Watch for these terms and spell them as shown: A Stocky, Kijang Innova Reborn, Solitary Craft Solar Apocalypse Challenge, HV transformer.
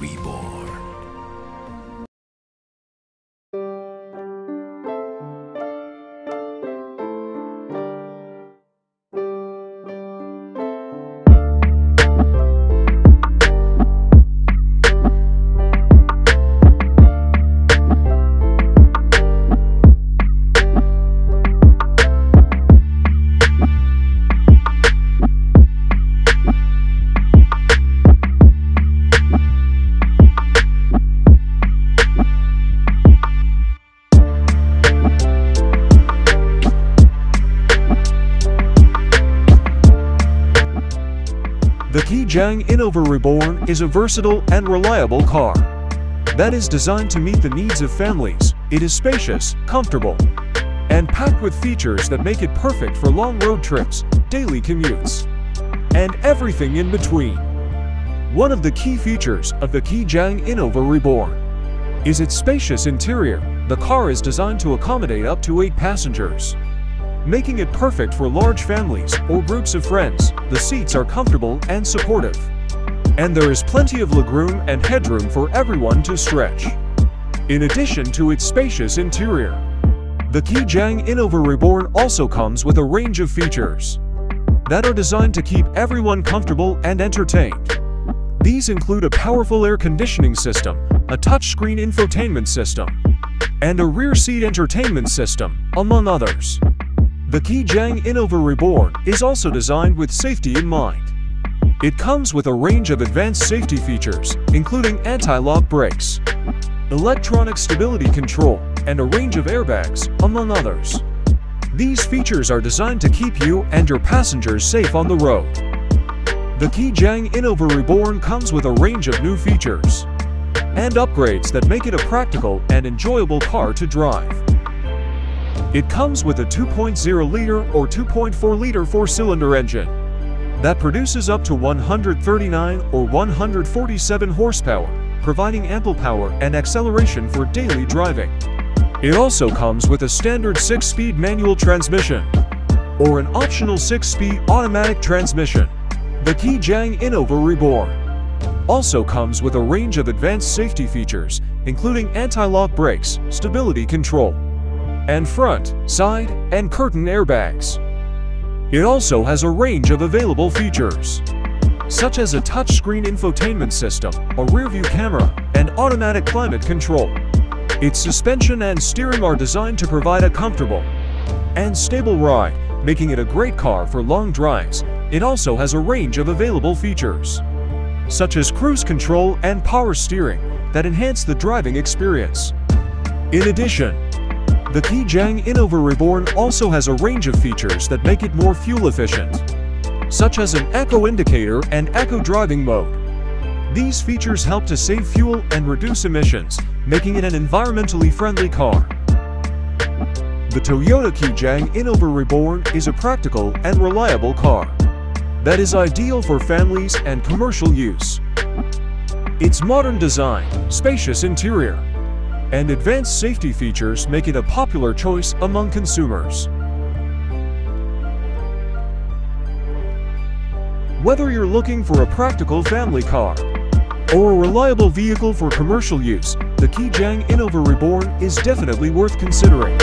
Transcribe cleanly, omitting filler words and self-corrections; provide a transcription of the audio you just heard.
Reborn. The Kijang Innova Reborn is a versatile and reliable car that is designed to meet the needs of families. It is spacious, comfortable, and packed with features that make it perfect for long road trips, daily commutes, and everything in between. One of the key features of the Kijang Innova Reborn is its spacious interior. The car is designed to accommodate up to 8 passengers, making it perfect for large families or groups of friends. The seats are comfortable and supportive, and there is plenty of legroom and headroom for everyone to stretch. In addition to its spacious interior, the Kijang Innova Reborn also comes with a range of features that are designed to keep everyone comfortable and entertained. These include a powerful air conditioning system, a touchscreen infotainment system, and a rear seat entertainment system, among others. The Kijang Innova Reborn is also designed with safety in mind. It comes with a range of advanced safety features, including anti-lock brakes, electronic stability control, and a range of airbags, among others. These features are designed to keep you and your passengers safe on the road. The Kijang Innova Reborn comes with a range of new features and upgrades that make it a practical and enjoyable car to drive. It comes with a 2.0-liter or 2.4-liter 4-cylinder engine that produces up to 139 or 147 horsepower, providing ample power and acceleration for daily driving. It also comes with a standard 6-speed manual transmission or an optional 6-speed automatic transmission. The Kijang Innova Reborn also comes with a range of advanced safety features, including anti-lock brakes, stability control, and front, side, and curtain airbags. It also has a range of available features, such as a touchscreen infotainment system, a rear-view camera, and automatic climate control. Its suspension and steering are designed to provide a comfortable and stable ride, making it a great car for long drives. It also has a range of available features, such as cruise control and power steering, that enhance the driving experience. In addition, the Kijang Innova Reborn also has a range of features that make it more fuel-efficient, such as an eco indicator and eco driving mode. These features help to save fuel and reduce emissions, making it an environmentally friendly car. The Toyota Kijang Innova Reborn is a practical and reliable car that is ideal for families and commercial use. Its modern design, spacious interior, and advanced safety features make it a popular choice among consumers. Whether you're looking for a practical family car or a reliable vehicle for commercial use, the Kijang Innova Reborn is definitely worth considering.